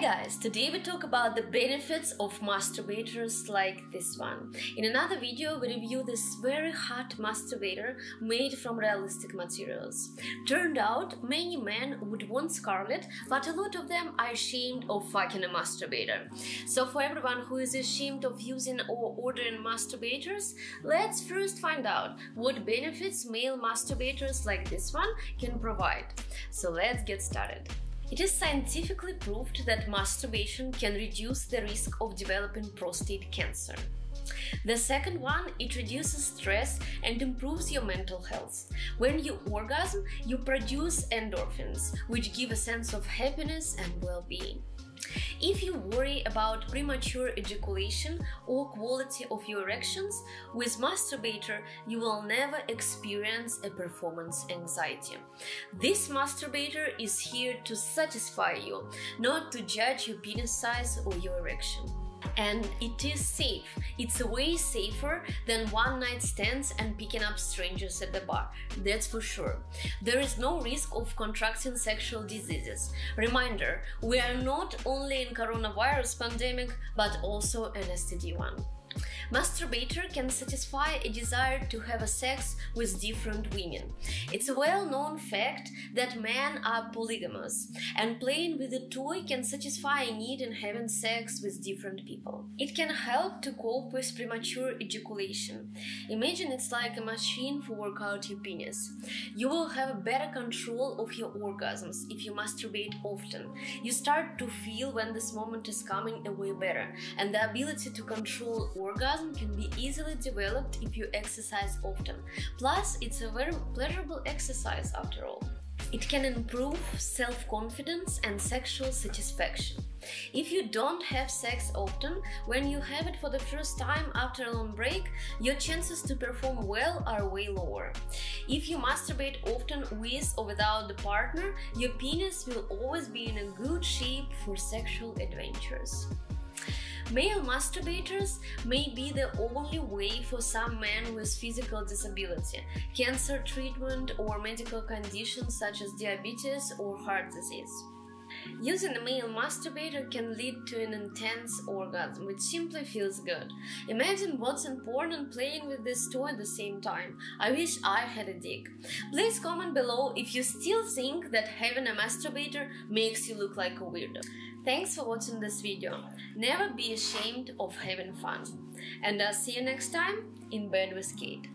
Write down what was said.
Hi guys, today we talk about the benefits of masturbators like this one. In another video we review this very hot masturbator made from realistic materials. Turned out many men would want Scarlett, but a lot of them are ashamed of fucking a masturbator. So for everyone who is ashamed of using or ordering masturbators, let's first find out what benefits male masturbators like this one can provide. So let's get started. It is scientifically proved that masturbation can reduce the risk of developing prostate cancer. The second one, it reduces stress and improves your mental health. When you orgasm, you produce endorphins, which give a sense of happiness and well-being. If you worry about premature ejaculation or quality of your erections, with masturbator you will never experience a performance anxiety. This masturbator is here to satisfy you, not to judge your penis size or your erection. And it is safe. It's way safer than one-night stands and picking up strangers at the bar, that's for sure. There is no risk of contracting sexual diseases. Reminder, we are not only in coronavirus pandemic, but also an STD one. Masturbator can satisfy a desire to have a sex with different women. It's a well-known fact that men are polygamous, and playing with a toy can satisfy a need in having sex with different people. It can help to cope with premature ejaculation. Imagine it's like a machine for working out your penis. You will have better control of your orgasms if you masturbate often. You start to feel when this moment is coming away better, and the ability to control orgasm can be easily developed if you exercise often. Plus, it's a very pleasurable exercise after all. It can improve self-confidence and sexual satisfaction. If you don't have sex often, when you have it for the first time after a long break, your chances to perform well are way lower. If you masturbate often with or without the partner, your penis will always be in a good shape for sexual adventures. Male masturbators may be the only way for some men with physical disability, cancer treatment, or medical conditions such as diabetes or heart disease. Using a male masturbator can lead to an intense orgasm, which simply feels good. Imagine watching porn and playing with this toy at the same time. I wish I had a dick. Please comment below if you still think that having a masturbator makes you look like a weirdo. Thanks for watching this video. Never be ashamed of having fun. And I'll see you next time in Bed with Kate.